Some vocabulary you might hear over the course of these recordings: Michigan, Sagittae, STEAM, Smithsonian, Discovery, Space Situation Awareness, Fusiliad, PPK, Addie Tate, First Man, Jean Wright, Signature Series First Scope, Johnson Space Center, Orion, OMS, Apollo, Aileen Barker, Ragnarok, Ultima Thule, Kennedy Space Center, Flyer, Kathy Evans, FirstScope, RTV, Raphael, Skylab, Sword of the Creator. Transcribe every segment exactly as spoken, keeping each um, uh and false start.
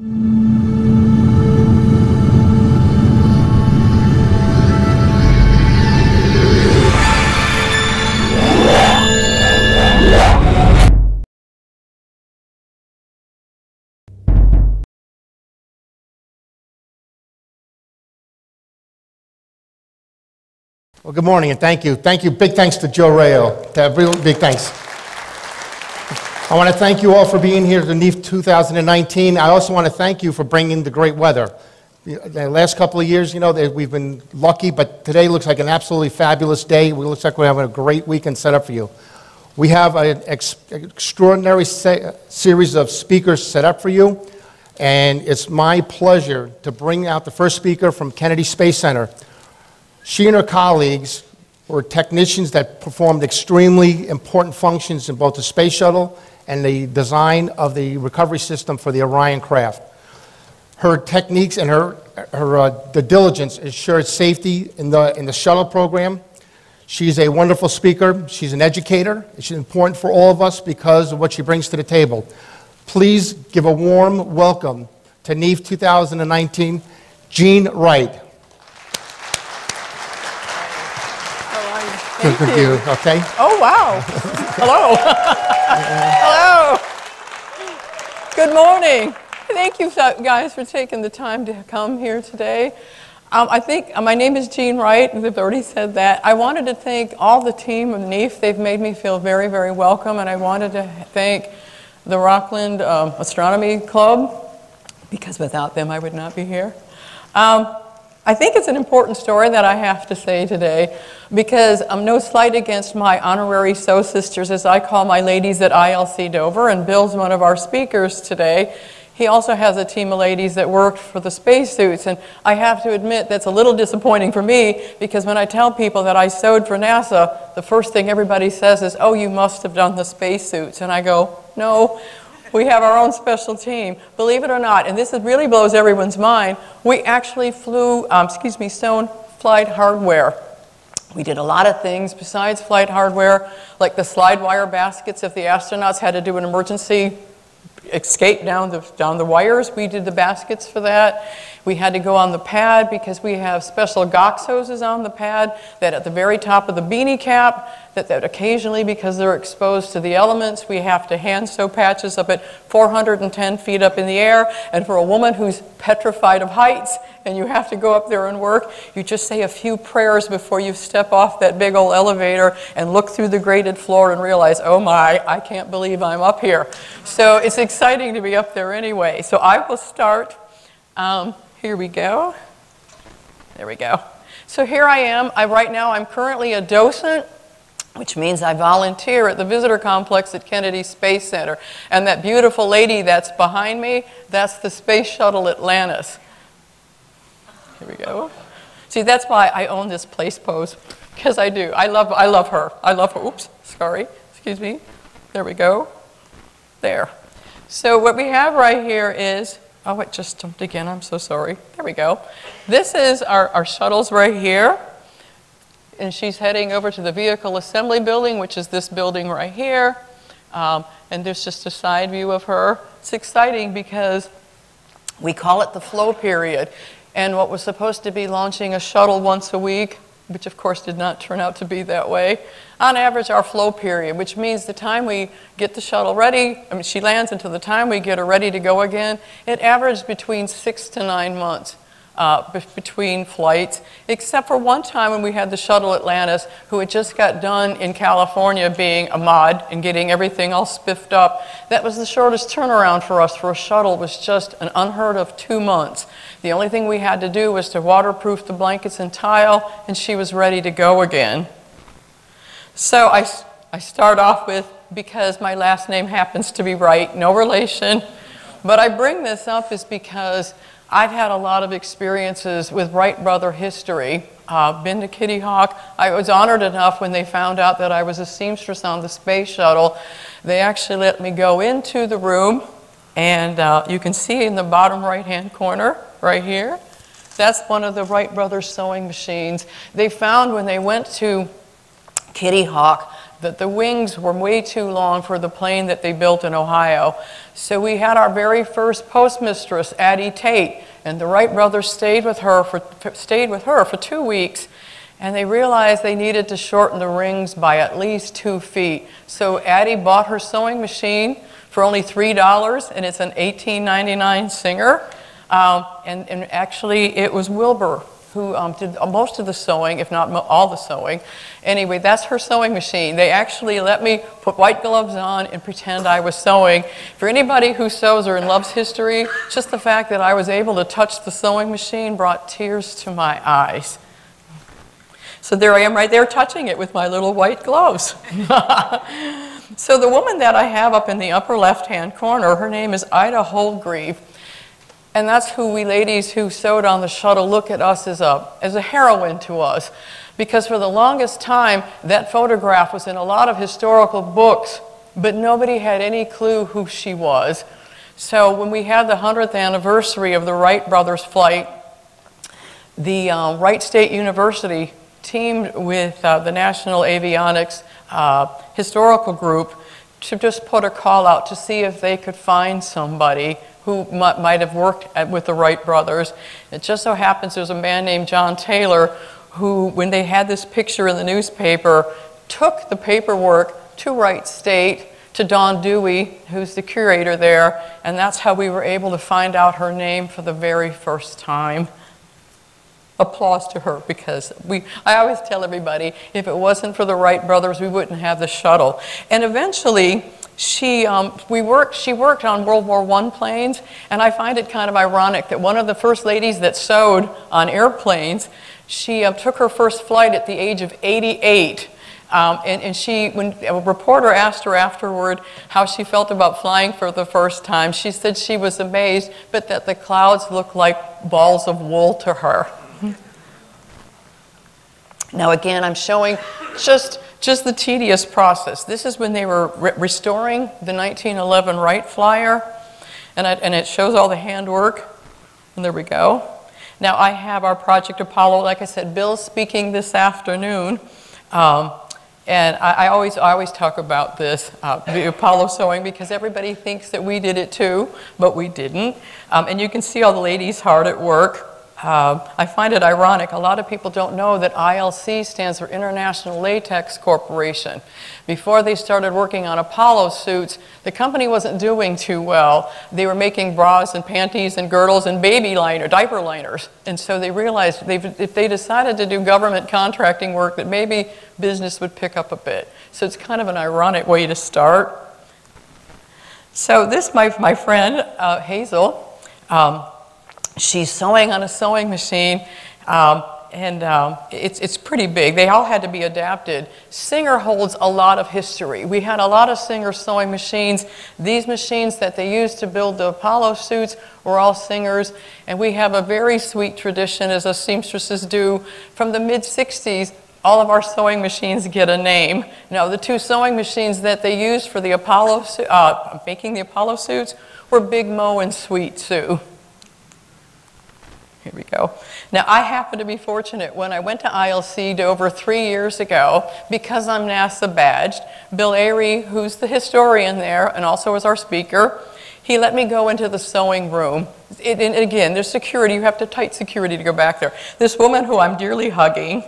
Well, good morning, and thank you. Thank you. Big thanks to Joe Rayo. Real big thanks. I want to thank you all for being here at the NEAF two thousand nineteen. I also want to thank you for bringing the great weather. The last couple of years, you know, we've been lucky, but today looks like an absolutely fabulous day. It looks like we're having a great weekend set up for you. We have an ex extraordinary se series of speakers set up for you, and it's my pleasure to bring out the first speaker from Kennedy Space Center. She and her colleagues were technicians that performed extremely important functions in both the space shuttle and the design of the recovery system for the Orion craft. Her techniques and her, her uh, the diligence ensured safety in the, in the shuttle program. She's a wonderful speaker. She's an educator. She's important for all of us because of what she brings to the table. Please give a warm welcome to NEAF two thousand nineteen, Jean Wright. Thank you. You. Okay. Oh, wow. Hello. Hello. Good morning. Thank you guys for taking the time to come here today. Um, I think uh, my name is Jean Wright, and they've already said that. I wanted to thank all the team of NEAF. They've made me feel very, very welcome, and I wanted to thank the Rockland um, Astronomy Club, because without them I would not be here. Um, I think it's an important story that I have to say today, because I'm um, no slight against my honorary so sisters, as I call my ladies at I L C Dover, and Bill's one of our speakers today. He also has a team of ladies that worked for the spacesuits, and I have to admit that's a little disappointing for me, because when I tell people that I sewed for NASA, the first thing everybody says is, oh, you must have done the spacesuits, and I go, no. We have our own special team. Believe it or not, and this is really blows everyone's mind, we actually flew, um, excuse me, sewn flight hardware. We did a lot of things besides flight hardware, like the slide wire baskets. If the astronauts had to do an emergency escape down the, down the wires, we did the baskets for that. We had to go on the pad because we have special G O X hoses on the pad that at the very top of the beanie cap, that, that occasionally, because they're exposed to the elements, we have to hand sew patches up at four hundred ten feet up in the air. And for a woman who's petrified of heights and you have to go up there and work, you just say a few prayers before you step off that big old elevator and look through the grated floor and realize, oh my, I can't believe I'm up here. So it's exciting to be up there anyway. So I will start. Um, here we go. There we go. So here I am. I, right now I'm currently a docent, which means I volunteer at the visitor complex at Kennedy Space Center. And that beautiful lady that's behind me, that's the space shuttle Atlantis. Here we go. See, that's why I own this place pose, because I do. I love, I love her. I love her. Oops, sorry. Excuse me. There we go. There. So what we have right here is, oh, it just jumped again. I'm so sorry. There we go. This is our, our shuttles right here. And she's heading over to the vehicle assembly building, which is this building right here. Um, and there's just a side view of her. It's exciting because we call it the flow period. And what was supposed to be launching a shuttle once a week, which of course did not turn out to be that way. On average, our flow period, which means the time we get the shuttle ready, I mean, she lands until the time we get her ready to go again, it averaged between six to nine months uh, between flights, except for one time when we had the shuttle Atlantis, who had just got done in California being a mod and getting everything all spiffed up. That was the shortest turnaround for us for a shuttle, was just an unheard of two months. The only thing we had to do was to waterproof the blankets and tile, and she was ready to go again. So I, I start off with, because my last name happens to be Wright, no relation. But I bring this up is because I've had a lot of experiences with Wright brother history. Uh, been to Kitty Hawk. I was honored enough when they found out that I was a seamstress on the space shuttle. They actually let me go into the room, and uh, you can see in the bottom right-hand corner, right here, that's one of the Wright brothers sewing machines. They found when they went to Kitty Hawk that the wings were way too long for the plane that they built in Ohio. So we had our very first postmistress, Addie Tate, and the Wright brothers stayed with her for, stayed with her for two weeks, and they realized they needed to shorten the rings by at least two feet. So Addie bought her sewing machine for only three dollars, and it's an eighteen ninety-nine Singer. Um, and, and actually, it was Wilbur who um, did most of the sewing, if not all the sewing. Anyway, that's her sewing machine. They actually let me put white gloves on and pretend I was sewing. For anybody who sews or loves history, just the fact that I was able to touch the sewing machine brought tears to my eyes. So there I am right there touching it with my little white gloves. So the woman that I have up in the upper left-hand corner, her name is Ida Holdgreave. And that's who we ladies who sewed on the shuttle look at us as a, as a heroine to us. Because for the longest time, that photograph was in a lot of historical books, but nobody had any clue who she was. So when we had the hundredth anniversary of the Wright brothers' flight, the uh, Wright State University teamed with uh, the National Avionics uh, Historical Group to just put a call out to see if they could find somebody who might have worked at, with the Wright brothers. It just so happens there's a man named John Taylor who, when they had this picture in the newspaper, took the paperwork to Wright State, to Don Dewey, who's the curator there, and that's how we were able to find out her name for the very first time. Applause to her, because we, I always tell everybody, if it wasn't for the Wright brothers, we wouldn't have the shuttle. And eventually, She, um, we worked, she worked on World War One planes, and I find it kind of ironic that one of the first ladies that sewed on airplanes, she uh, took her first flight at the age of eighty-eight. Um, and, and she, when a reporter asked her afterward how she felt about flying for the first time, she said she was amazed, but that the clouds looked like balls of wool to her. Now again, I'm showing just, just the tedious process. This is when they were re restoring the nineteen eleven Wright flyer, and, I, and it shows all the handwork, and there we go. Now I have our Project Apollo, like I said, Bill's speaking this afternoon, um, and I, I, always, I always talk about this, uh, the Apollo sewing, because everybody thinks that we did it too, but we didn't. Um, and you can see all the ladies hard at work. Uh, I find it ironic. A lot of people don't know that I L C stands for International Latex Corporation. Before they started working on Apollo suits, the company wasn't doing too well. They were making bras and panties and girdles and baby liner, diaper liners. And so they realized if they decided to do government contracting work, that maybe business would pick up a bit. So it's kind of an ironic way to start. So this, my, my friend, uh, Hazel, um, she's sewing on a sewing machine, um, and um, it's, it's pretty big. They all had to be adapted. Singer holds a lot of history. We had a lot of Singer sewing machines. These machines that they used to build the Apollo suits were all Singer's, and we have a very sweet tradition, as us seamstresses do. From the mid sixties, all of our sewing machines get a name. Now, the two sewing machines that they used for the Apollo, uh, making the Apollo suits were Big Mo and Sweet Sue. Here we go. Now, I happen to be fortunate. When I went to I L C Dover three years ago, because I'm NASA badged, Bill Airey, who's the historian there and also is our speaker, he let me go into the sewing room. It, and again, there's security. You have to tight security to go back there. This woman who I'm dearly hugging,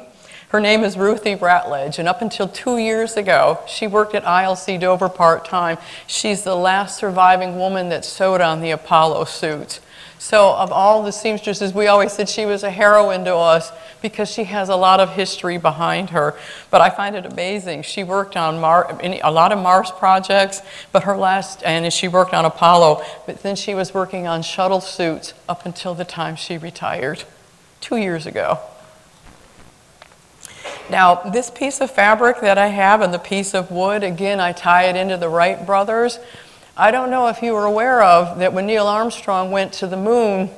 her name is Ruthie Ratledge, and up until two years ago, she worked at I L C Dover part-time. She's the last surviving woman that sewed on the Apollo suits. So of all the seamstresses, we always said she was a heroine to us because she has a lot of history behind her. But I find it amazing. She worked on Mar a lot of Mars projects, but her last, and she worked on Apollo, but then she was working on shuttle suits up until the time she retired two years ago. Now, this piece of fabric that I have and the piece of wood, again, I tie it into the Wright brothers. I don't know if you were aware of that when Neil Armstrong went to the moon,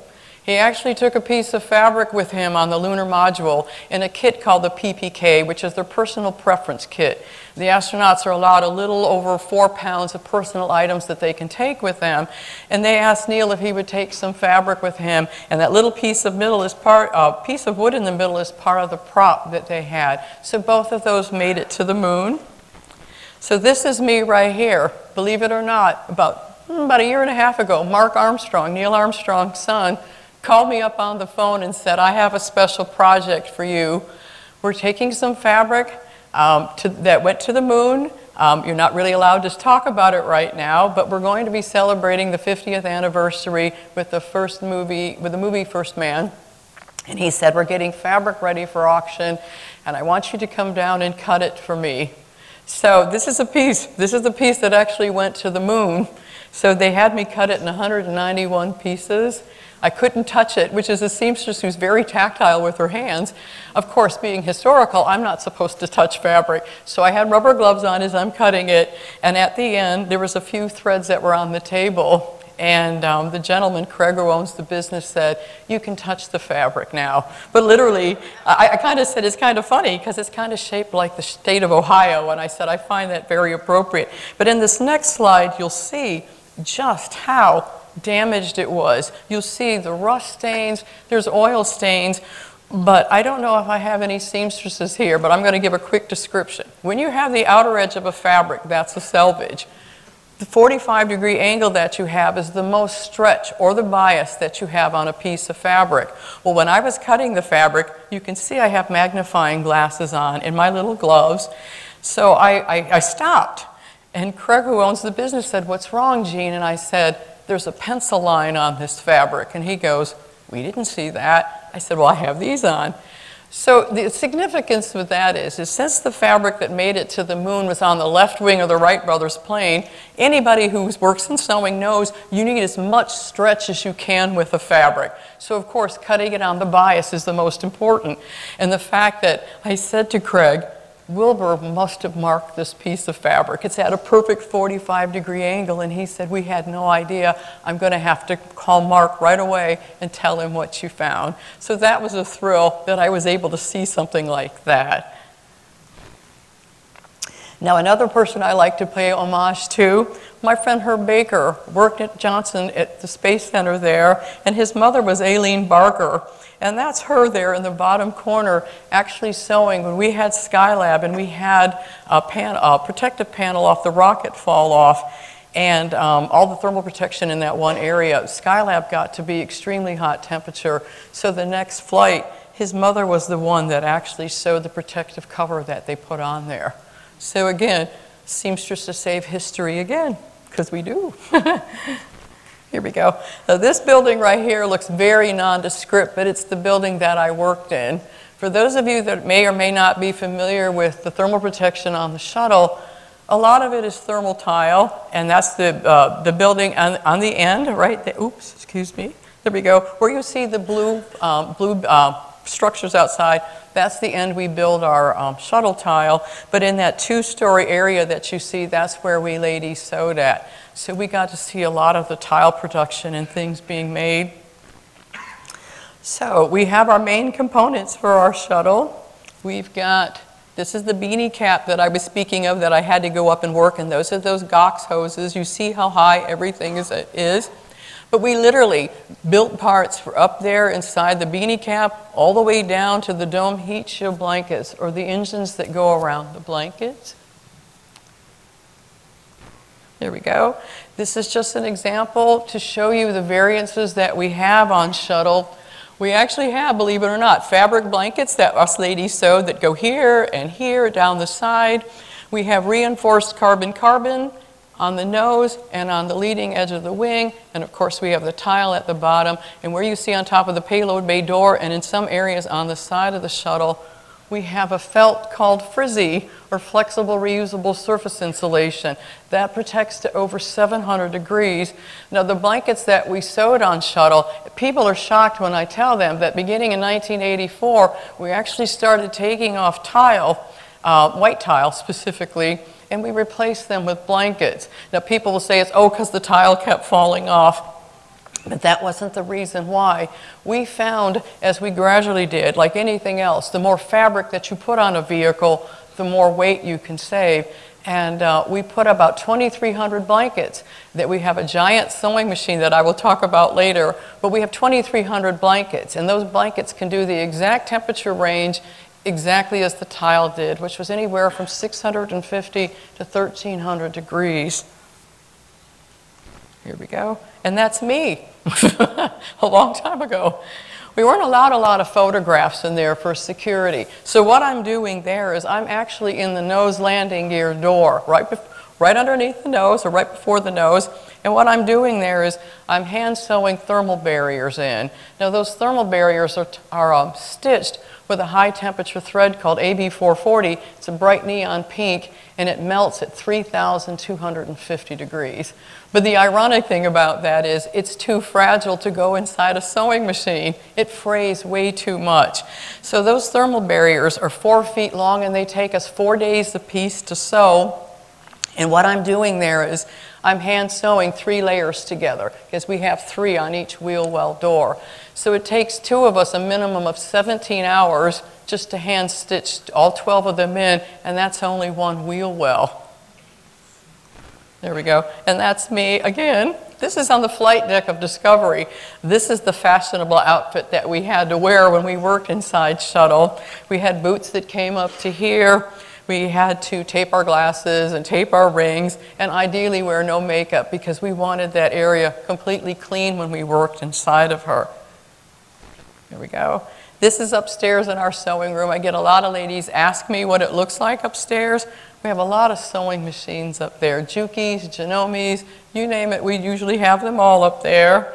he actually took a piece of fabric with him on the lunar module in a kit called the P P K, which is their personal preference kit. The astronauts are allowed a little over four pounds of personal items that they can take with them. And they asked Neil if he would take some fabric with him. And that little piece of, middle is part, uh, piece of wood in the middle is part of the prop that they had. So both of those made it to the moon. So this is me right here, believe it or not, about, about a year and a half ago, Mark Armstrong, Neil Armstrong's son, called me up on the phone and said, I have a special project for you. We're taking some fabric um, to, that went to the moon. Um, you're not really allowed to talk about it right now, but we're going to be celebrating the fiftieth anniversary with the first movie, with the movie First Man. And he said, we're getting fabric ready for auction, and I want you to come down and cut it for me. So this is a piece. This is the piece that actually went to the moon. So they had me cut it in one hundred ninety-one pieces. I couldn't touch it, which is a seamstress who's very tactile with her hands. Of course, being historical, I'm not supposed to touch fabric. So I had rubber gloves on as I'm cutting it. And at the end, there was a few threads that were on the table. And um, the gentleman, Craig, who owns the business, said, you can touch the fabric now. But literally, I, I kind of said, it's kind of funny, because it's kind of shaped like the state of Ohio. And I said, I find that very appropriate. But in this next slide, you'll see just how damaged it was. You'll see the rust stains. There's oil stains. But I don't know if I have any seamstresses here, but I'm going to give a quick description. When you have the outer edge of a fabric, that's a selvage. The forty-five degree angle that you have is the most stretch or the bias that you have on a piece of fabric. Well, when I was cutting the fabric, you can see I have magnifying glasses on in my little gloves. So I, I, I stopped. And Craig, who owns the business, said, what's wrong, Jean? And I said, there's a pencil line on this fabric. And he goes, we didn't see that. I said, well, I have these on. So the significance of that is, is since the fabric that made it to the moon was on the left wing of the Wright Brothers plane, anybody who works in sewing knows you need as much stretch as you can with the fabric. So of course, cutting it on the bias is the most important. And the fact that I said to Craig, Wilbur must have marked this piece of fabric. It's at a perfect forty-five degree angle. And he said, we had no idea. I'm going to have to call Mark right away and tell him what you found. So that was a thrill that I was able to see something like that. Now, another person I like to pay homage to, my friend Herb Baker, worked at Johnson at the Space Center there. And his mother was Aileen Barker. And that's her there in the bottom corner actually sewing. When we had Skylab and we had a, pan, a protective panel off the rocket fall off and um, all the thermal protection in that one area, Skylab got to be extremely hot temperature. So the next flight, his mother was the one that actually sewed the protective cover that they put on there. So again, seamstress to save history again, because we do. Here we go. Now, this building right here looks very nondescript, but it's the building that I worked in. For those of you that may or may not be familiar with the thermal protection on the shuttle, a lot of it is thermal tile, and that's the, uh, the building on, on the end, right? The, oops, excuse me. There we go. Where you see the blue, um, blue uh, structures outside, that's the end we build our um, shuttle tile. But in that two-story area that you see, that's where we ladies sewed at. So we got to see a lot of the tile production and things being made. So we have our main components for our shuttle. We've got, this is the beanie cap that I was speaking of that I had to go up and work, and those are those Gox hoses. You see how high everything is. is. But we literally built parts for up there inside the beanie cap all the way down to the dome heat shield blankets or the engines that go around the blankets. There we go. This is just an example to show you the variances that we have on shuttle. We actually have, believe it or not, fabric blankets that us ladies sewed that go here and here down the side. We have reinforced carbon-carbon on the nose and on the leading edge of the wing. And of course, we have the tile at the bottom. And where you see on top of the payload bay door and in some areas on the side of the shuttle, we have a felt called frizzy, or flexible reusable surface insulation. That protects to over seven hundred degrees. Now, the blankets that we sewed on shuttle, people are shocked when I tell them that beginning in nineteen eighty-four, we actually started taking off tile, uh, white tile specifically, and we replaced them with blankets. Now, people will say it's, oh, because the tile kept falling off. But that wasn't the reason why. We found, as we gradually did, like anything else, the more fabric that you put on a vehicle, the more weight you can save. And uh, we put about twenty-three hundred blankets that we have a giant sewing machine that I will talk about later. But we have twenty-three hundred blankets. And those blankets can do the exact temperature range exactly as the tile did, which was anywhere from six hundred fifty to thirteen hundred degrees. Here we go. And that's me, a long time ago. We weren't allowed a lot of photographs in there for security. So what I'm doing there is I'm actually in the nose landing gear door, right, right underneath the nose or right before the nose. And what I'm doing there is I'm hand sewing thermal barriers in. Now those thermal barriers are, are um, stitched with a high temperature thread called A B four forty. It's a bright neon pink and it melts at three thousand two hundred fifty degrees. But the ironic thing about that is it's too fragile to go inside a sewing machine. It frays way too much. So those thermal barriers are four feet long and they take us four days apiece to sew. And what I'm doing there is I'm hand sewing three layers together because we have three on each wheel well door. So it takes two of us a minimum of seventeen hours just to hand stitch all twelve of them in, and that's only one wheel well. There we go. And that's me again. This is on the flight deck of Discovery. This is the fashionable outfit that we had to wear when we worked inside shuttle. We had boots that came up to here. We had to tape our glasses and tape our rings and ideally wear no makeup because we wanted that area completely clean when we worked inside of her. There we go. This is upstairs in our sewing room. I get a lot of ladies ask me what it looks like upstairs. We have a lot of sewing machines up there. Jukis, Genomes, you name it, we usually have them all up there.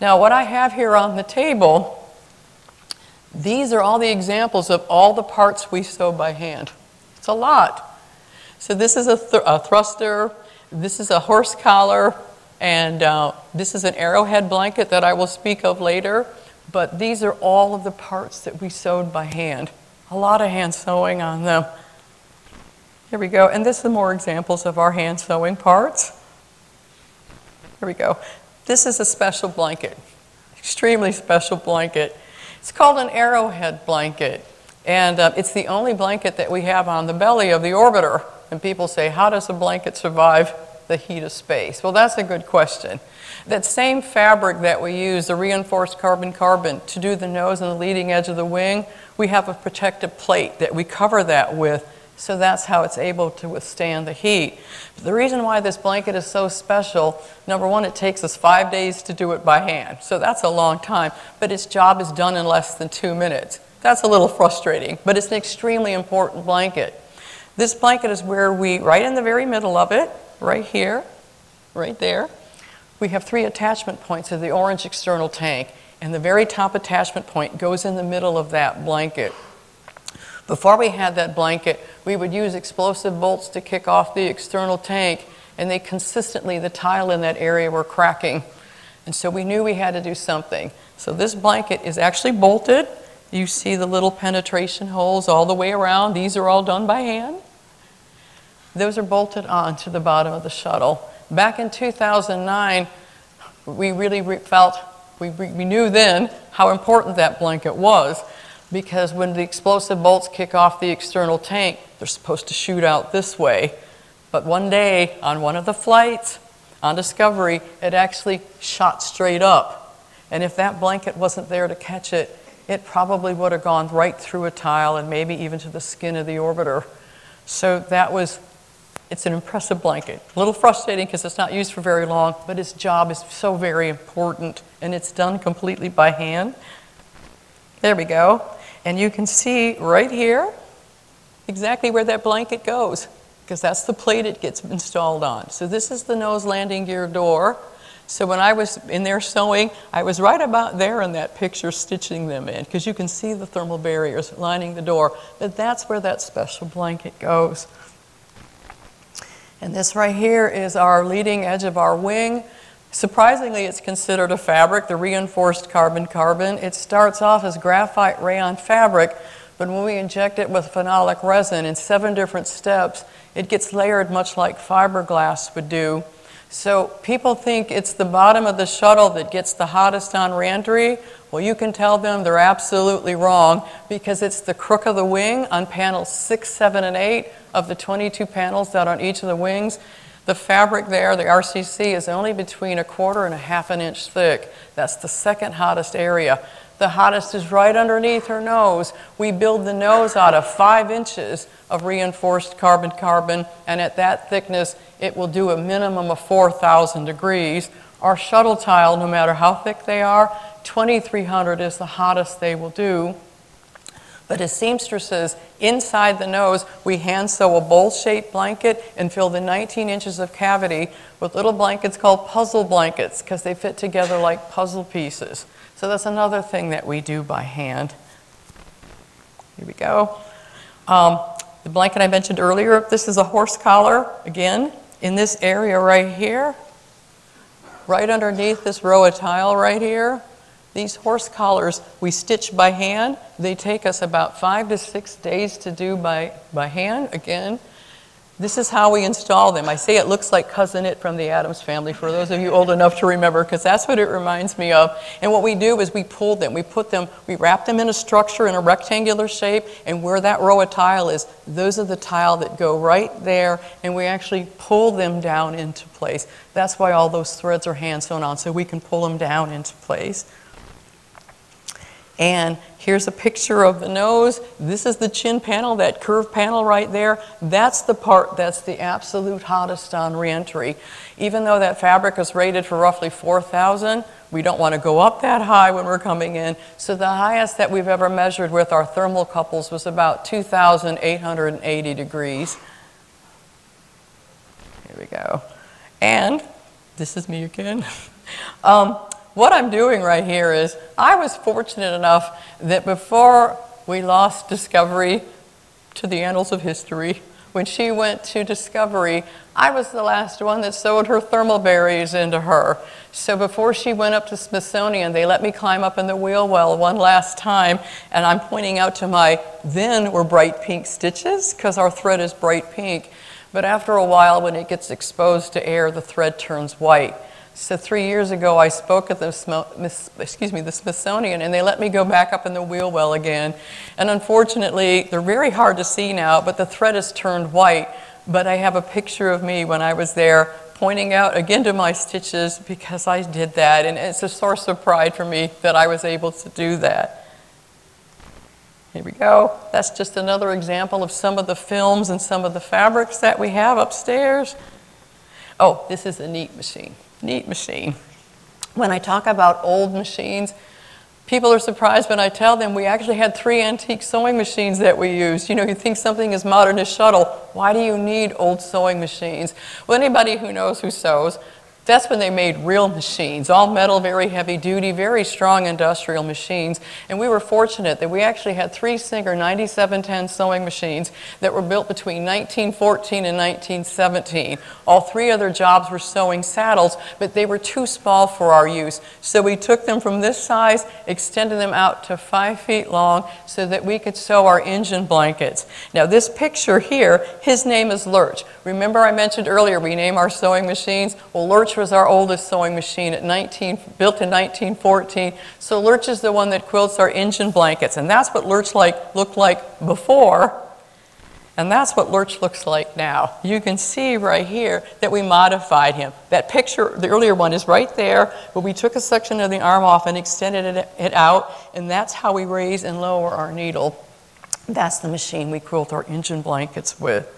Now what I have here on the table, these are all the examples of all the parts we sew by hand. It's a lot. So this is a, th a thruster, this is a horse collar, and uh, this is an arrowhead blanket that I will speak of later. But these are all of the parts that we sewed by hand. A lot of hand sewing on them. Here we go. And this is more examples of our hand sewing parts. Here we go. This is a special blanket, extremely special blanket. It's called an arrowhead blanket, and uh, it's the only blanket that we have on the belly of the orbiter. And people say, how does a blanket survive the heat of space? Well, that's a good question. That same fabric that we use, the reinforced carbon-carbon, to do the nose and the leading edge of the wing, we have a protective plate that we cover that with, so that's how it's able to withstand the heat. But the reason why this blanket is so special, number one, it takes us five days to do it by hand. So that's a long time, but its job is done in less than two minutes. That's a little frustrating, but it's an extremely important blanket. This blanket is where we, right in the very middle of it, right here, right there, we have three attachment points of the orange external tank, and the very top attachment point goes in the middle of that blanket. Before we had that blanket, we would use explosive bolts to kick off the external tank, and they consistently, the tile in that area were cracking. And so we knew we had to do something. So this blanket is actually bolted. You see the little penetration holes all the way around. These are all done by hand. Those are bolted on to the bottom of the shuttle. Back in two thousand nine, we really re felt, we, re we knew then how important that blanket was. Because when the explosive bolts kick off the external tank, they're supposed to shoot out this way. But one day, on one of the flights, on Discovery, it actually shot straight up. And if that blanket wasn't there to catch it, it probably would have gone right through a tile and maybe even to the skin of the orbiter. So that was, it's an impressive blanket. A little frustrating because it's not used for very long, but its job is so very important, and it's done completely by hand. There we go. And you can see right here exactly where that blanket goes, because that's the plate it gets installed on. So this is the nose landing gear door. So when I was in there sewing, I was right about there in that picture stitching them in, because you can see the thermal barriers lining the door. But that's where that special blanket goes. And this right here is our leading edge of our wing. Surprisingly, it's considered a fabric, the reinforced carbon-carbon. It starts off as graphite rayon fabric, but when we inject it with phenolic resin in seven different steps, it gets layered much like fiberglass would do. So people think it's the bottom of the shuttle that gets the hottest on re-entry. Well, you can tell them they're absolutely wrong, because it's the crook of the wing on panels six, seven, and eight of the twenty-two panels that are on each of the wings. The fabric there, the R C C, is only between a quarter and a half an inch thick. That's the second hottest area. The hottest is right underneath her nose. We build the nose out of five inches of reinforced carbon-carbon, and at that thickness, it will do a minimum of four thousand degrees. Our shuttle tile, no matter how thick they are, twenty-three hundred is the hottest they will do. But as seamstresses, inside the nose, we hand sew a bowl-shaped blanket and fill the nineteen inches of cavity with little blankets called puzzle blankets because they fit together like puzzle pieces. So that's another thing that we do by hand. Here we go. Um, the blanket I mentioned earlier, this is a horse collar, again, in this area right here, right underneath this row of tile right here. These horse collars we stitch by hand. They take us about five to six days to do by, by hand. Again, this is how we install them. I say it looks like Cousin It from the Addams Family, for those of you old enough to remember, because that's what it reminds me of. And what we do is we pull them. We put them, we wrap them in a structure in a rectangular shape, and where that row of tile is, those are the tile that go right there, and we actually pull them down into place. That's why all those threads are hand sewn on, so we can pull them down into place. And here's a picture of the nose. This is the chin panel, that curved panel right there. That's the part that's the absolute hottest on reentry. Even though that fabric is rated for roughly four thousand, we don't want to go up that high when we're coming in. So the highest that we've ever measured with our thermocouples was about two thousand eight hundred eighty degrees. Here we go. And this is me again. um, What I'm doing right here is, I was fortunate enough that before we lost Discovery to the annals of history, when she went to Discovery, I was the last one that sewed her thermal berries into her. So before she went up to Smithsonian, they let me climb up in the wheel well one last time, and I'm pointing out to my then were bright pink stitches, because our thread is bright pink. But after a while, when it gets exposed to air, the thread turns white. So three years ago, I spoke at the, excuse me, the Smithsonian, and they let me go back up in the wheel well again. And unfortunately, they're very hard to see now, but the thread has turned white. But I have a picture of me when I was there pointing out again to my stitches because I did that. And it's a source of pride for me that I was able to do that. Here we go. That's just another example of some of the films and some of the fabrics that we have upstairs. Oh, this is a neat machine. Neat machine. When I talk about old machines, people are surprised when I tell them we actually had three antique sewing machines that we used. You know, you think something is modern as shuttle. Why do you need old sewing machines? Well, anybody who knows who sews, that's when they made real machines, all metal, very heavy duty, very strong industrial machines. And we were fortunate that we actually had three Singer ninety-seven ten sewing machines that were built between nineteen fourteen and nineteen seventeen. All three other jobs were sewing saddles, but they were too small for our use. So we took them from this size, extended them out to five feet long so that we could sew our engine blankets. Now this picture here, his name is Lurch. Remember I mentioned earlier we name our sewing machines? Well, Lurch was our oldest sewing machine at nineteen, built in nineteen fourteen. So Lurch is the one that quilts our engine blankets, and that's what Lurch like looked like before, and that's what Lurch looks like now. You can see right here that we modified him. That picture, the earlier one, is right there, but we took a section of the arm off and extended it, it out, and that's how we raise and lower our needle. That's the machine we quilt our engine blankets with.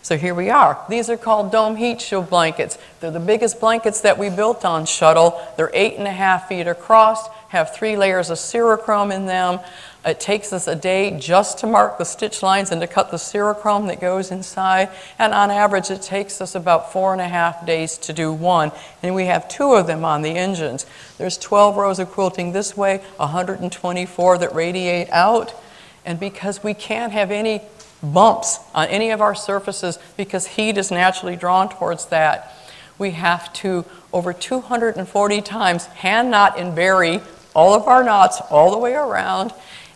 So here we are. These are called dome heat shield blankets. They're the biggest blankets that we built on shuttle. They're eight and a half feet across, have three layers of serichrome in them. It takes us a day just to mark the stitch lines and to cut the serichrome that goes inside. And on average, it takes us about four and a half days to do one. And we have two of them on the engines. There's twelve rows of quilting this way, one hundred twenty-four that radiate out. And because we can't have any bumps on any of our surfaces because heat is naturally drawn towards that, we have to over two hundred forty times hand knot and bury all of our knots all the way around,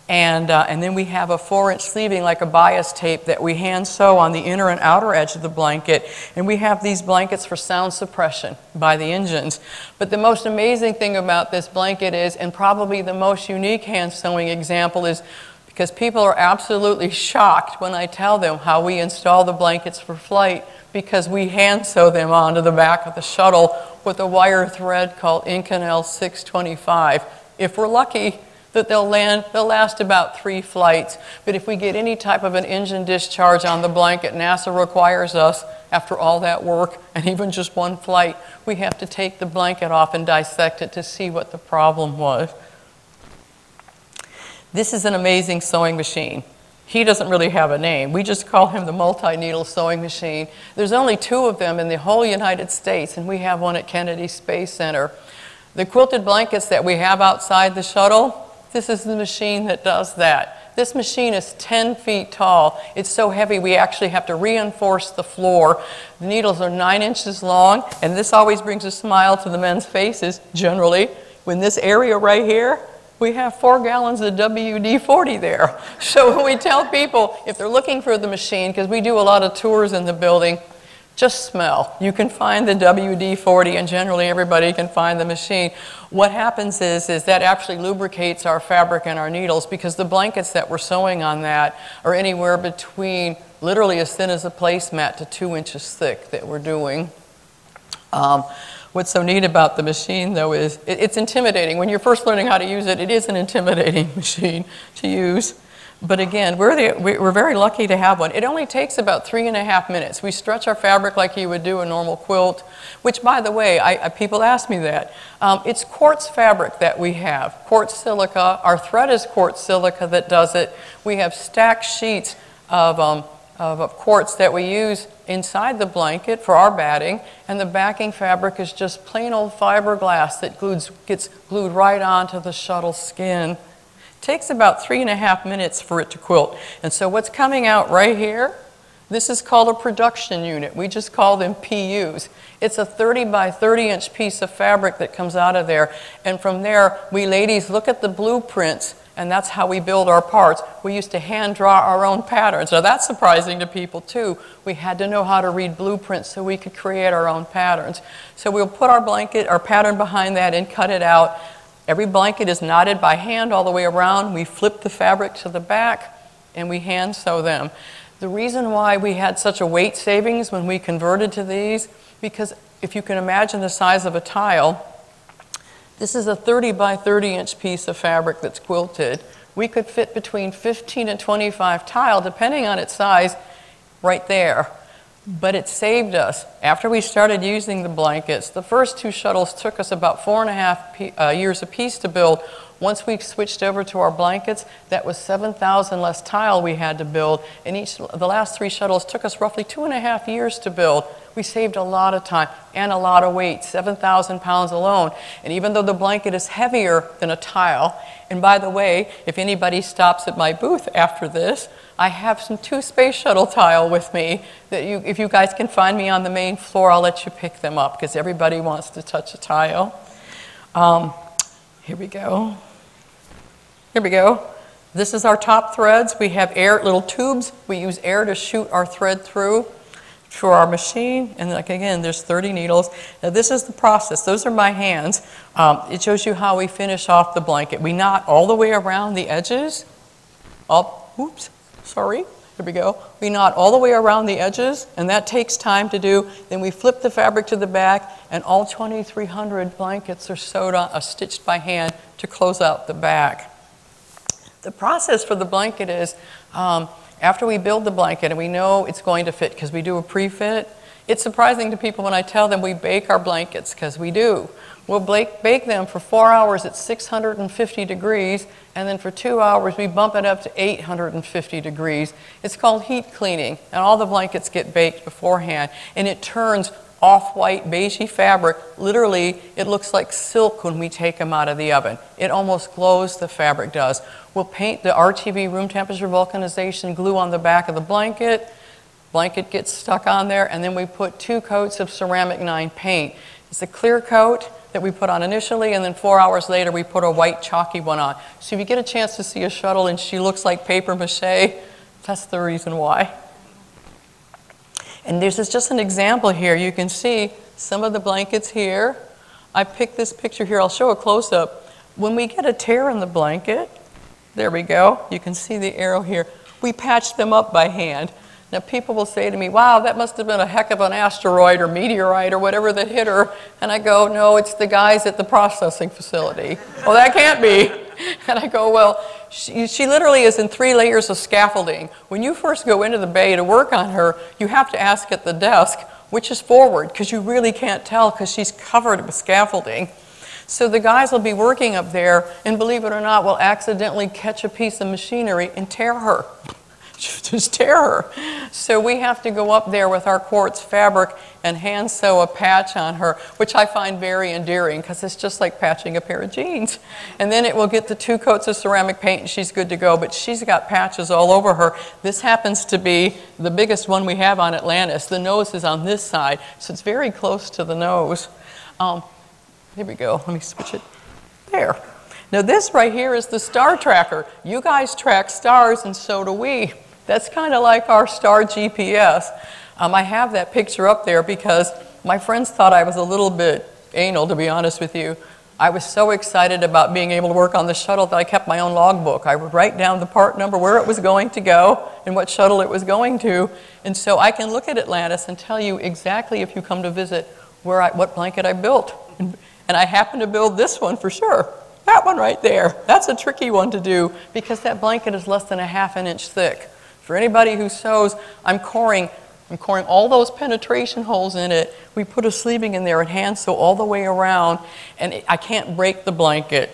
and, uh, and then we have a four inch sleeving like a bias tape that we hand sew on the inner and outer edge of the blanket, and we have these blankets for sound suppression by the engines. But the most amazing thing about this blanket is, and probably the most unique hand sewing example is, because people are absolutely shocked when I tell them how we install the blankets for flight, because we hand sew them onto the back of the shuttle with a wire thread called Inconel six twenty-five. if we're lucky, that they'll land, they'll last about three flights. But if we get any type of an engine discharge on the blanket, NASA requires us, after all that work, and even just one flight, we have to take the blanket off and dissect it to see what the problem was. This is an amazing sewing machine. He doesn't really have a name. We just call him the multi-needle sewing machine. There's only two of them in the whole United States, and we have one at Kennedy Space Center. The quilted blankets that we have outside the shuttle, this is the machine that does that. This machine is ten feet tall. It's so heavy we actually have to reinforce the floor. The needles are nine inches long, and this always brings a smile to the men's faces, generally. When this area right here, we have four gallons of W D forty there. So when we tell people, if they're looking for the machine, because we do a lot of tours in the building, just smell. You can find the W D forty, and generally everybody can find the machine. What happens is, is that actually lubricates our fabric and our needles, because the blankets that we're sewing on that are anywhere between literally as thin as a placemat to two inches thick that we're doing. Um, What's so neat about the machine, though, is it, it's intimidating. When you're first learning how to use it, it is an intimidating machine to use. But again, we're, the, we're very lucky to have one. It only takes about three and a half minutes. We stretch our fabric like you would do a normal quilt, which, by the way, I, I, people ask me that. Um, it's quartz fabric that we have, quartz silica. Our thread is quartz silica that does it. We have stacked sheets of um, Of, of quartz that we use inside the blanket for our batting, and the backing fabric is just plain old fiberglass that glues, gets glued right onto the shuttle skin. It takes about three and a half minutes for it to quilt. And so what's coming out right here, this is called a production unit. We just call them P Us. It's a thirty by thirty inch piece of fabric that comes out of there, and from there we ladies look at the blueprints. And that's how we build our parts. We used to hand draw our own patterns. Now that's surprising to people too. We had to know how to read blueprints so we could create our own patterns. So we'll put our blanket, our pattern behind that and cut it out. Every blanket is knotted by hand all the way around. We flip the fabric to the back and we hand sew them. The reason why we had such a weight savings when we converted to these, because if you can imagine the size of a tile, this is a thirty by thirty inch piece of fabric that's quilted. We could fit between fifteen and twenty-five tile, depending on its size, right there. But it saved us. After we started using the blankets, the first two shuttles took us about four and a half uh, years apiece to build. Once we switched over to our blankets, that was seven thousand less tile we had to build. And each, the last three shuttles took us roughly two and a half years to build. We saved a lot of time and a lot of weight, seven thousand pounds alone. And even though the blanket is heavier than a tile, and by the way, if anybody stops at my booth after this, I have some two space shuttle tile with me that you, if you guys can find me on the main floor, I'll let you pick them up because everybody wants to touch a tile. Um, here we go. Here we go. This is our top threads. We have air, little tubes. We use air to shoot our thread through for our machine. And like again, there's thirty needles. Now this is the process. Those are my hands. Um, it shows you how we finish off the blanket. We knot all the way around the edges. Up, oops, sorry. Here we go. We knot all the way around the edges, and that takes time to do. Then we flip the fabric to the back, and all twenty-three hundred blankets are sewed on, uh, stitched by hand to close out the back. The process for the blanket is, um, after we build the blanket and we know it's going to fit because we do a pre-fit, it's surprising to people when I tell them we bake our blankets, because we do. We'll bake, bake them for four hours at six hundred fifty degrees, and then for two hours we bump it up to eight hundred fifty degrees. It's called heat cleaning, and all the blankets get baked beforehand, and it turns off-white beigey fabric. Literally, it looks like silk when we take them out of the oven. It almost glows, the fabric does. We'll paint the R T B, room temperature vulcanization, glue on the back of the blanket. Blanket gets stuck on there, and then we put two coats of ceramic nine paint. It's a clear coat that we put on initially, and then four hours later we put a white chalky one on. So if you get a chance to see a shuttle and she looks like paper mache, that's the reason why. And this is just an example here. You can see some of the blankets here. I picked this picture here. I'll show a close-up. When we get a tear in the blanket, there we go. You can see the arrow here. We patch them up by hand. Now people will say to me, wow, that must have been a heck of an asteroid or meteorite or whatever that hit her. And I go, no, it's the guys at the processing facility. Well, that can't be. And I go, well, she, she literally is in three layers of scaffolding. When you first go into the bay to work on her, you have to ask at the desk, which is forward, because you really can't tell because she's covered with scaffolding. So the guys will be working up there and, believe it or not, will accidentally catch a piece of machinery and tear her. Just tear her. So we have to go up there with our quartz fabric and hand sew a patch on her, which I find very endearing because it's just like patching a pair of jeans. And then it will get the two coats of ceramic paint and she's good to go, but she's got patches all over her. This happens to be the biggest one we have on Atlantis. The nose is on this side, so it's very close to the nose. Um, here we go. Let me switch it. There. Now this right here is the star tracker. You guys track stars and so do we. That's kind of like our star G P S. Um, I have that picture up there because my friends thought I was a little bit anal, to be honest with you. I was so excited about being able to work on the shuttle that I kept my own logbook. I would write down the part number, where it was going to go, and what shuttle it was going to. And so I can look at Atlantis and tell you exactly, if you come to visit, where I, what blanket I built. And, and I happened to build this one for sure. That one right there, that's a tricky one to do because that blanket is less than a half an inch thick. For anybody who sews, I'm coring, I'm coring all those penetration holes in it. We put a sleeving in there and hand sew all the way around, and it, I can't break the blanket.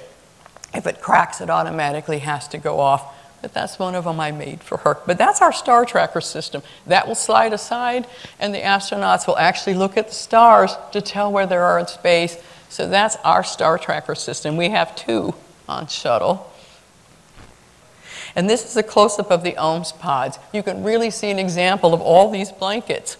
If it cracks, it automatically has to go off. But that's one of them I made for her. But that's our star tracker system. That will slide aside, and the astronauts will actually look at the stars to tell where they are in space. So that's our star tracker system. We have two on shuttle. And this is a close-up of the O M S pods. You can really see an example of all these blankets.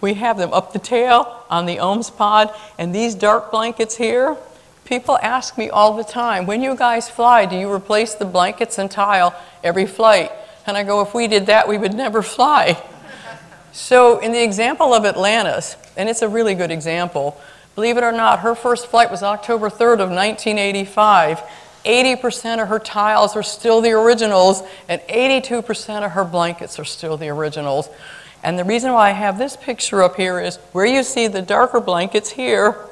We have them up the tail on the O M S pod, and these dark blankets here, people ask me all the time, when you guys fly, do you replace the blankets and tile every flight? And I go, if we did that, we would never fly. So in the example of Atlantis, and it's a really good example, believe it or not, her first flight was October third of nineteen eighty-five. eighty percent of her tiles are still the originals, and eighty-two percent of her blankets are still the originals. And the reason why I have this picture up here is where you see the darker blankets here,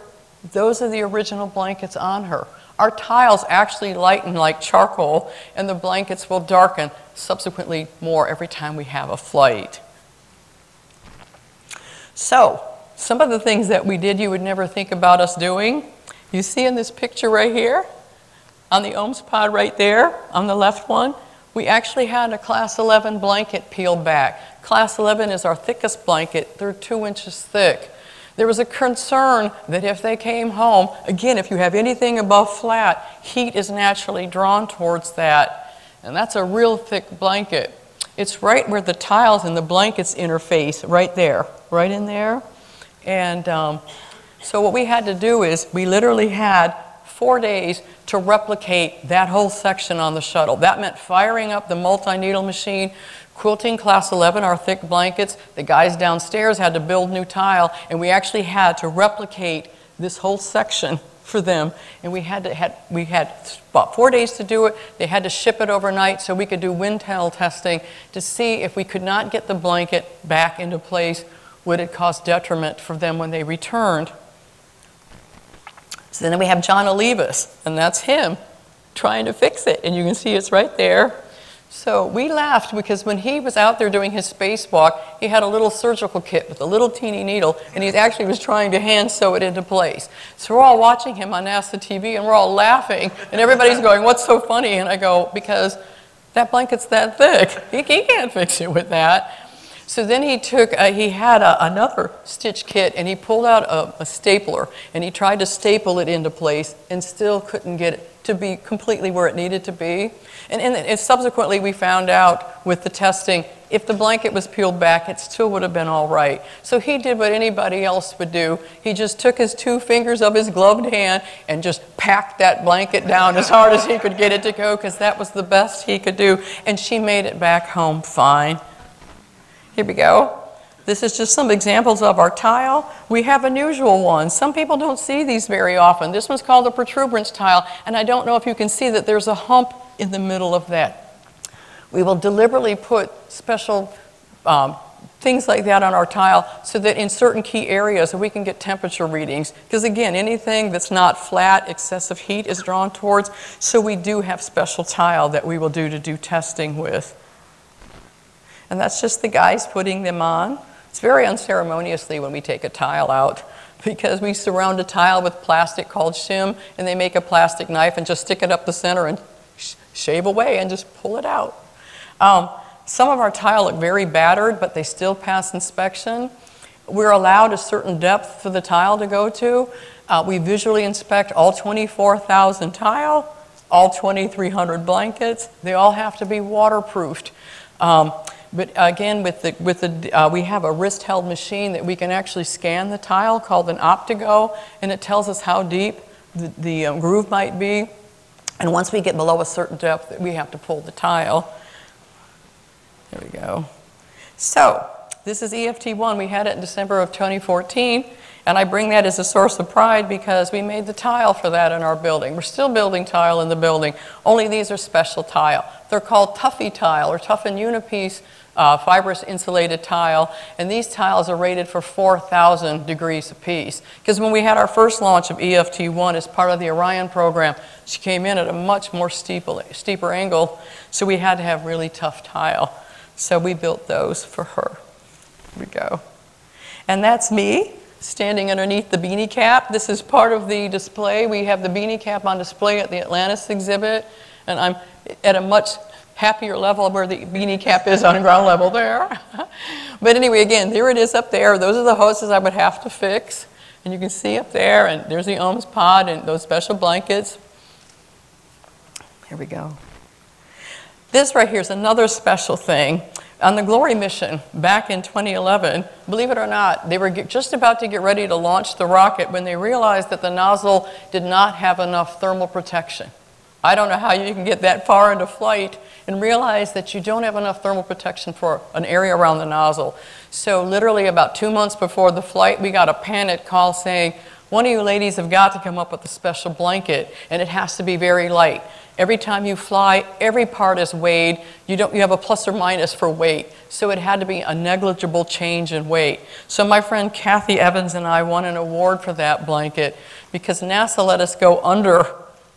those are the original blankets on her. Our tiles actually lighten like charcoal, and the blankets will darken subsequently more every time we have a flight. So, some of the things that we did you would never think about us doing. You see in this picture right here, on the O M S pod right there, on the left one, we actually had a class eleven blanket peeled back. Class eleven is our thickest blanket. They're two inches thick. There was a concern that if they came home, again, if you have anything above flat, heat is naturally drawn towards that. And that's a real thick blanket. It's right where the tiles and the blankets interface, right there, right in there. And um, so what we had to do is we literally had four days to replicate that whole section on the shuttle. That meant firing up the multi-needle machine, quilting class eleven, our thick blankets. The guys downstairs had to build new tile, and we actually had to replicate this whole section for them. And we had, to, had, we had about four days to do it. They had to ship it overnight so we could do wind tunnel testing to see if we could not get the blanket back into place, would it cause detriment for them when they returned? So then we have John Olivas, and that's him trying to fix it, and you can see it's right there. So we laughed because when he was out there doing his spacewalk, he had a little surgical kit with a little teeny needle, and he actually was trying to hand sew it into place. So we're all watching him on NASA T V, and we're all laughing, and everybody's going, what's so funny? And I go, because that blanket's that thick. He, he can't fix it with that. So then he took, uh, he had a, another stitch kit, and he pulled out a, a stapler, and he tried to staple it into place and still couldn't get it to be completely where it needed to be. And, and, and subsequently we found out with the testing, if the blanket was peeled back, it still would have been all right. So he did what anybody else would do. He just took his two fingers of his gloved hand and just packed that blanket down as hard as he could get it to go, because that was the best he could do, and she made it back home fine. Here we go. This is just some examples of our tile. We have unusual ones. Some people don't see these very often. This one's called the protuberance tile, and I don't know if you can see that there's a hump in the middle of that. We will deliberately put special um, things like that on our tile, so that in certain key areas we can get temperature readings. Because again, anything that's not flat, excessive heat is drawn towards. So we do have special tile that we will do to do testing with. And that's just the guys putting them on. It's very unceremoniously when we take a tile out, because we surround a tile with plastic called shim, and they make a plastic knife and just stick it up the center and sh shave away and just pull it out. Um, Some of our tile look very battered, but they still pass inspection. We're allowed a certain depth for the tile to go to. Uh, we visually inspect all twenty-four thousand tile, all twenty-three hundred blankets. They all have to be waterproofed. Um, but again, with the, with the, uh, we have a wrist-held machine that we can actually scan the tile called an optigo, and it tells us how deep the, the um, groove might be. And once we get below a certain depth, we have to pull the tile. There we go. So this is E F T one. We had it in December of twenty fourteen. And I bring that as a source of pride because we made the tile for that in our building. We're still building tile in the building, only these are special tile. They're called Tuffy tile or Tuffin Unipiece uh, fibrous insulated tile. And these tiles are rated for four thousand degrees apiece. Because when we had our first launch of E F T one as part of the Orion program, she came in at a much more steeple, steeper angle. So we had to have really tough tile. So we built those for her. Here we go. And that's me standing underneath the beanie cap. This is part of the display. We have the beanie cap on display at the Atlantis exhibit. And I'm at a much happier level where the beanie cap is on ground level there. But anyway, again, there it is up there. Those are the hoses I would have to fix. And you can see up there, and there's the ohms pod and those special blankets. Here we go. This right here is another special thing. On the Glory mission back in twenty eleven, believe it or not, they were just about to get ready to launch the rocket when they realized that the nozzle did not have enough thermal protection. I don't know how you can get that far into flight and realize that you don't have enough thermal protection for an area around the nozzle. So literally about two months before the flight, we got a panic call saying, one of you ladies have got to come up with a special blanket, and it has to be very light. Every time you fly, every part is weighed. You don't, you have a plus or minus for weight. So it had to be a negligible change in weight. So my friend Kathy Evans and I won an award for that blanket because NASA let us go under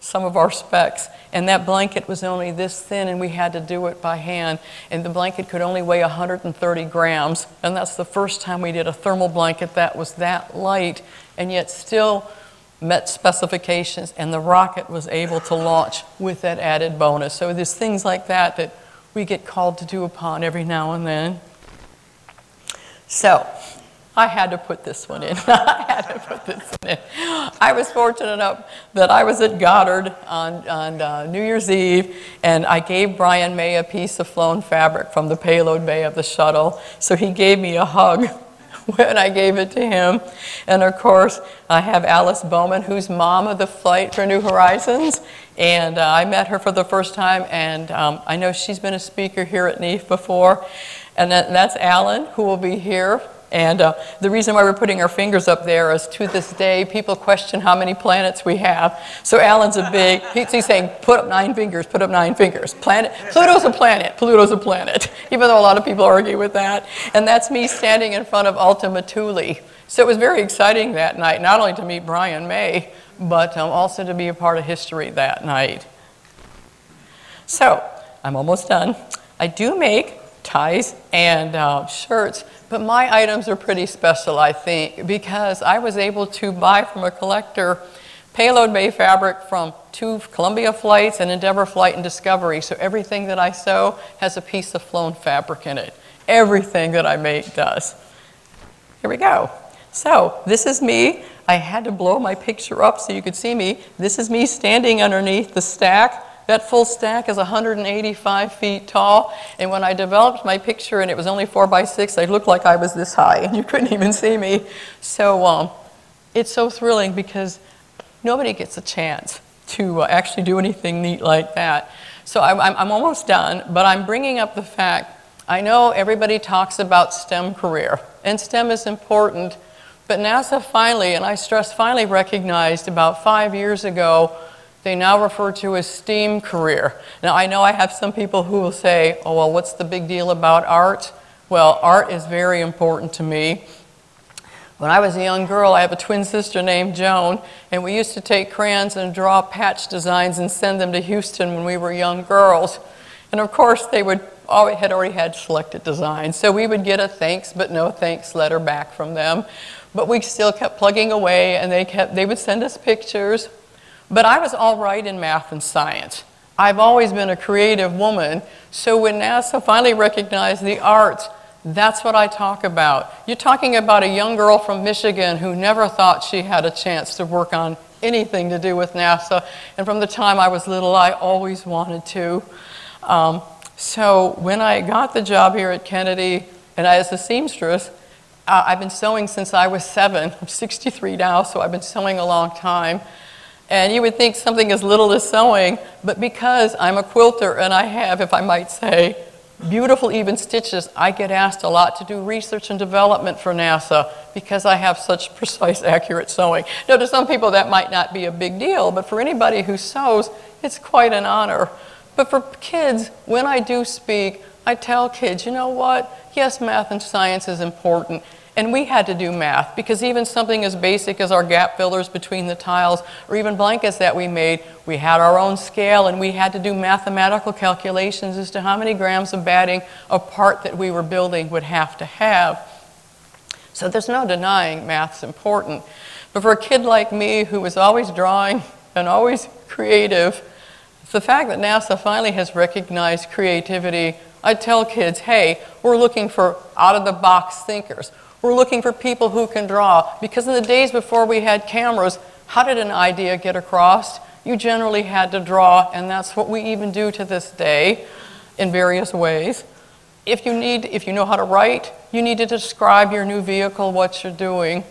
some of our specs. And that blanket was only this thin, and we had to do it by hand. And the blanket could only weigh one hundred thirty grams. And that's the first time we did a thermal blanket that was that light, and yet still met specifications, and the rocket was able to launch with that added bonus. So there's things like that that we get called to do upon every now and then. So I had to put this one in. I had to put this one in. I was fortunate enough that I was at Goddard on, on uh, New Year's Eve, and I gave Brian May a piece of flown fabric from the payload bay of the shuttle. So he gave me a hug when I gave it to him. And of course, I have Alice Bowman, who's mom of the flight for New Horizons. And uh, I met her for the first time, and um, I know she's been a speaker here at N E A F before. And that, that's Alan, who will be here. And uh, the reason why we're putting our fingers up there is to this day, people question how many planets we have. So Alan's a big, he's saying, put up nine fingers, put up nine fingers. Planet, Pluto's a planet, Pluto's a planet, even though a lot of people argue with that. And that's me standing in front of Ultima Thule. So it was very exciting that night, not only to meet Brian May, but um, also to be a part of history that night. So I'm almost done. I do make ties and uh, shirts, but my items are pretty special, I think, because I was able to buy from a collector payload bay fabric from two Columbia flights, an Endeavour flight, and Discovery. So everything that I sew has a piece of flown fabric in it. Everything that I make does. Here we go. So this is me. I had to blow my picture up so you could see me. This is me standing underneath the stack. That full stack is one hundred eighty-five feet tall, and when I developed my picture and it was only four by six, I looked like I was this high and you couldn't even see me. So um, it's so thrilling because nobody gets a chance to uh, actually do anything neat like that. So I'm, I'm, I'm almost done, but I'm bringing up the fact, I know everybody talks about STEM career, and STEM is important, but NASA finally, and I stress finally, recognized about five years ago they now refer to as STEAM career. Now I know I have some people who will say, oh well, what's the big deal about art? Well, art is very important to me. When I was a young girl, I have a twin sister named Joan, and we used to take crayons and draw patch designs and send them to Houston when we were young girls. And of course, they would always, had already had selected designs. So we would get a thanks but no thanks letter back from them. But we still kept plugging away, and they, kept, they would send us pictures. But I was all right in math and science. I've always been a creative woman. So when NASA finally recognized the arts, that's what I talk about. You're talking about a young girl from Michigan who never thought she had a chance to work on anything to do with NASA. And from the time I was little, I always wanted to. Um, so when I got the job here at Kennedy, and I, as a seamstress, uh, I've been sewing since I was seven. I'm sixty-three now, so I've been sewing a long time. And you would think something as little as sewing, but because I'm a quilter and I have, if I might say, beautiful even stitches, I get asked a lot to do research and development for NASA because I have such precise, accurate sewing. Now, to some people that might not be a big deal, but for anybody who sews, it's quite an honor. But for kids, when I do speak, I tell kids, you know what? Yes, math and science is important. And we had to do math, because even something as basic as our gap fillers between the tiles, or even blankets that we made, we had our own scale, and we had to do mathematical calculations as to how many grams of batting a part that we were building would have to have. So there's no denying math's important. But for a kid like me, who was always drawing and always creative, the fact that NASA finally has recognized creativity, I tell kids, hey, we're looking for out-of-the-box thinkers. We're looking for people who can draw, because in the days before we had cameras, how did an idea get across? You generally had to draw, and that's what we even do to this day in various ways. If you need, if you know how to write, you need to describe your new vehicle, what you're doing.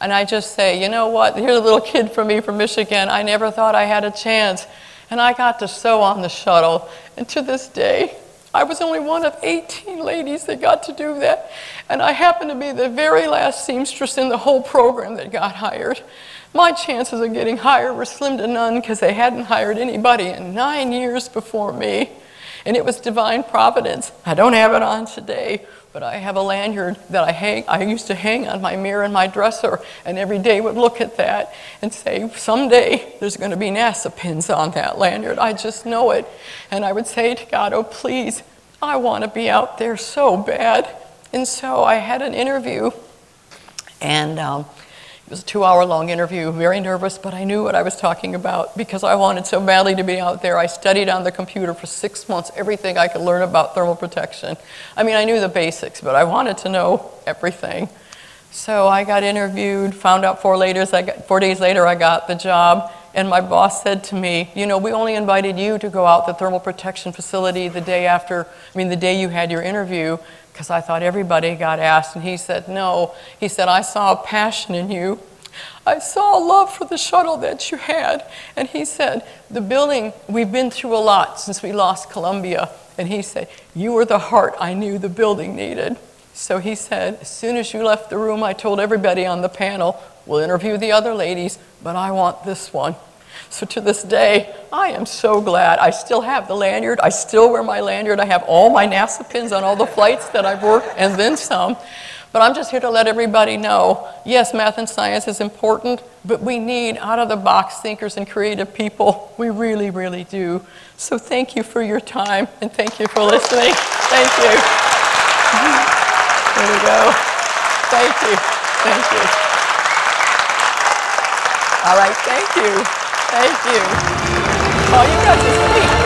And I just say, you know what, here's a little kid from me from Michigan, I never thought I had a chance. And I got to sew on the shuttle, and to this day, I was only one of eighteen ladies that got to do that. And I happened to be the very last seamstress in the whole program that got hired. My chances of getting hired were slim to none, because they hadn't hired anybody in nine years before me. And it was divine providence. I don't have it on today, but I have a lanyard that I hang, I used to hang on my mirror in my dresser, and every day would look at that and say, someday there's going to be NASA pins on that lanyard. I just know it. And I would say to God, oh, please, I want to be out there so bad. And so I had an interview, and um, it was a two-hour-long interview, very nervous, but I knew what I was talking about because I wanted so badly to be out there. I studied on the computer for six months, everything I could learn about thermal protection. I mean, I knew the basics, but I wanted to know everything. So I got interviewed, found out four, later, I got, four days later I got the job, and my boss said to me, you know, we only invited you to go out the thermal protection facility the day after, I mean, the day you had your interview, because I thought everybody got asked, and he said no. He said, I saw a passion in you. I saw a love for the shuttle that you had. And he said, the building, we've been through a lot since we lost Columbia. And he said, you were the heart I knew the building needed. So he said, as soon as you left the room, I told everybody on the panel, we'll interview the other ladies, but I want this one. So to this day, I am so glad. I still have the lanyard. I still wear my lanyard. I have all my NASA pins on all the flights that I've worked, and then some. But I'm just here to let everybody know, yes, math and science is important, but we need out-of-the-box thinkers and creative people. We really, really do. So thank you for your time, and thank you for listening. Thank you. There we go. Thank you. Thank you. All right, thank you. Thank you. Oh, you guys are sweet.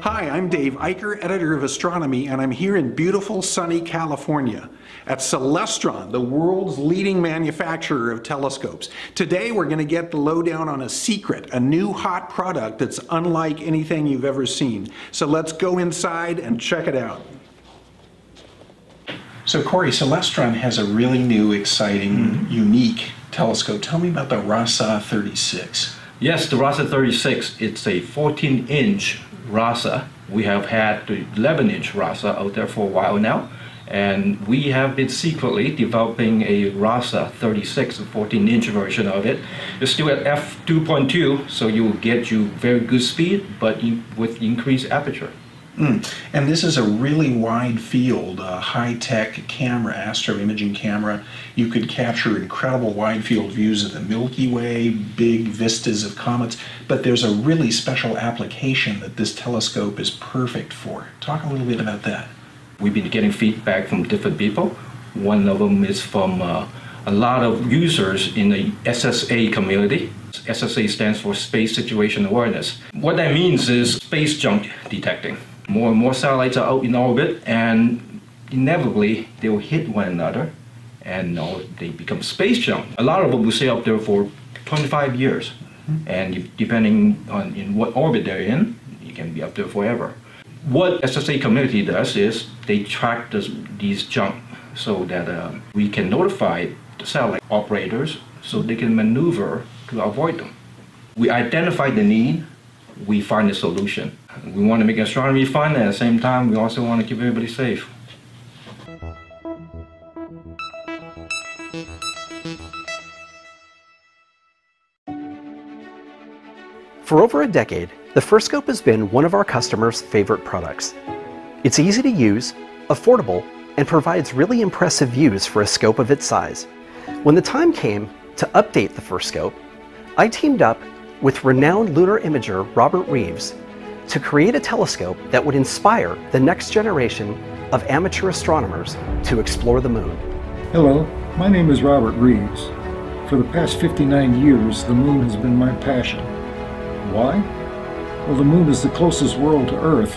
Hi, I'm Dave Eicher, editor of Astronomy, and I'm here in beautiful, sunny California at Celestron, the world's leading manufacturer of telescopes. Today we're going to get the lowdown on a secret, a new hot product that's unlike anything you've ever seen. So let's go inside and check it out. So Corey, Celestron has a really new, exciting, mm-hmm. unique telescope. Tell me about the RASA thirty-six. Yes, the RASA thirty-six, it's a fourteen inch RASA. We have had the eleven inch RASA out there for a while now, and we have been secretly developing a RASA thirty-six, a fourteen inch version of it. It's still at f two point two, so you will get you very good speed, but in, with increased aperture. Mm. And this is a really wide field, a high-tech camera, astroimaging camera. You could capture incredible wide field views of the Milky Way, big vistas of comets, but there's a really special application that this telescope is perfect for. Talk a little bit about that. We've been getting feedback from different people. One of them is from uh, a lot of users in the S S A community. S S A stands for Space Situation Awareness. What that means is space junk detecting. More and more satellites are out in orbit, and inevitably they will hit one another, and now they become space junk. A lot of them will stay up there for twenty-five years, mm-hmm. and if, depending on in what orbit they're in, you can be up there forever. What S S A community does is they track this, these junk so that uh, we can notify the satellite operators so they can maneuver to avoid them. We identify the need, we find a solution. We want to make astronomy fun, and at the same time, we also want to keep everybody safe. For over a decade, the FirstScope has been one of our customers' favorite products. It's easy to use, affordable, and provides really impressive views for a scope of its size. When the time came to update the FirstScope, I teamed up with renowned lunar imager Robert Reeves to create a telescope that would inspire the next generation of amateur astronomers to explore the moon. Hello, my name is Robert Reeves. For the past fifty-nine years, the moon has been my passion. Why? Well, the moon is the closest world to Earth.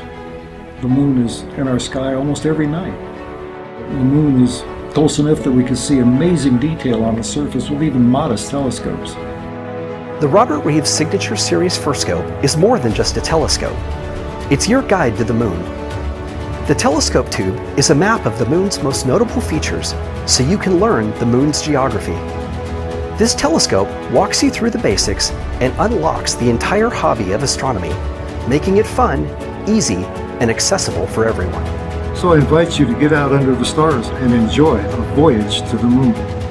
The moon is in our sky almost every night. The moon is close enough that we can see amazing detail on the surface with even modest telescopes. The Robert Reeves Signature Series FirstScope is more than just a telescope. It's your guide to the moon. The telescope tube is a map of the moon's most notable features, so you can learn the moon's geography. This telescope walks you through the basics and unlocks the entire hobby of astronomy, making it fun, easy, and accessible for everyone. So I invite you to get out under the stars and enjoy a voyage to the moon.